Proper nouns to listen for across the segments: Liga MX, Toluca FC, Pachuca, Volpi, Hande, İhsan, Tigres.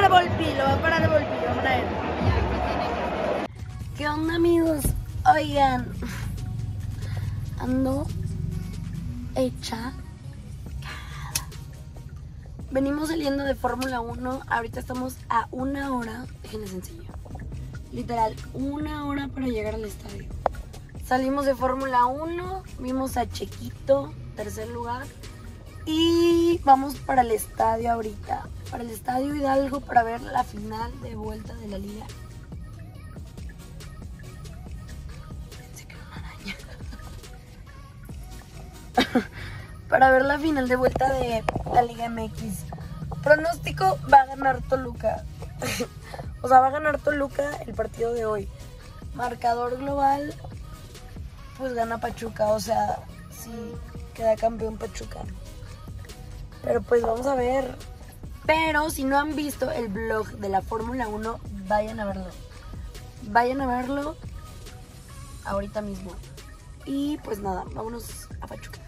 parar Volpi, lo va a parar Volpi, vamos a ver. ¿Qué onda, amigos? Oigan, ando hecha. Venimos saliendo de Fórmula 1, ahorita estamos a 1 hora, déjenles enseño. Literal, 1 hora para llegar al estadio. Salimos de Fórmula 1, vimos a Chequito, tercer lugar. Y vamos para el estadio ahorita, para el estadio Hidalgo, para ver la final de vuelta de la liga. Se quedó una araña. Para ver la final de vuelta de la Liga MX. Pronóstico, va a ganar Toluca. O sea, va a ganar Toluca el partido de hoy. Marcador global, pues gana Pachuca. O sea, sí, queda campeón Pachuca. Pero pues vamos a ver. Pero si no han visto el vlog de la Fórmula 1, vayan a verlo. Vayan a verlo ahorita mismo. Y pues nada, vámonos a Pachuca.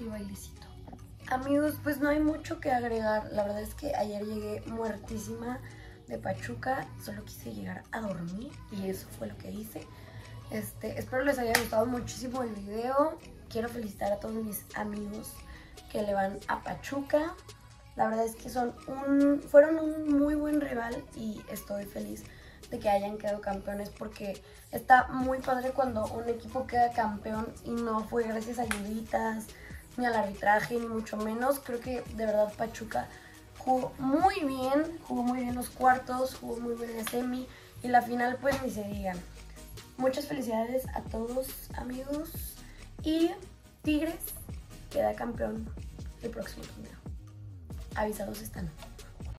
y bailecito. Amigos, pues no hay mucho que agregar. La verdad es que ayer llegué muertísima de Pachuca. Solo quise llegar a dormir y eso fue lo que hice. Espero les haya gustado muchísimo el video. Quiero felicitar a todos mis amigos que le van a Pachuca. La verdad es que fueron un muy buen rival y estoy feliz de que hayan quedado campeones, porque está muy padre cuando un equipo queda campeón y no fue gracias a ayuditas, ni al arbitraje, ni mucho menos. Creo que de verdad Pachuca jugó muy bien los cuartos, jugó muy bien la semi y la final pues ni se digan. Muchas felicidades a todos, amigos, y Tigres queda campeón el próximo torneo. Avisados están.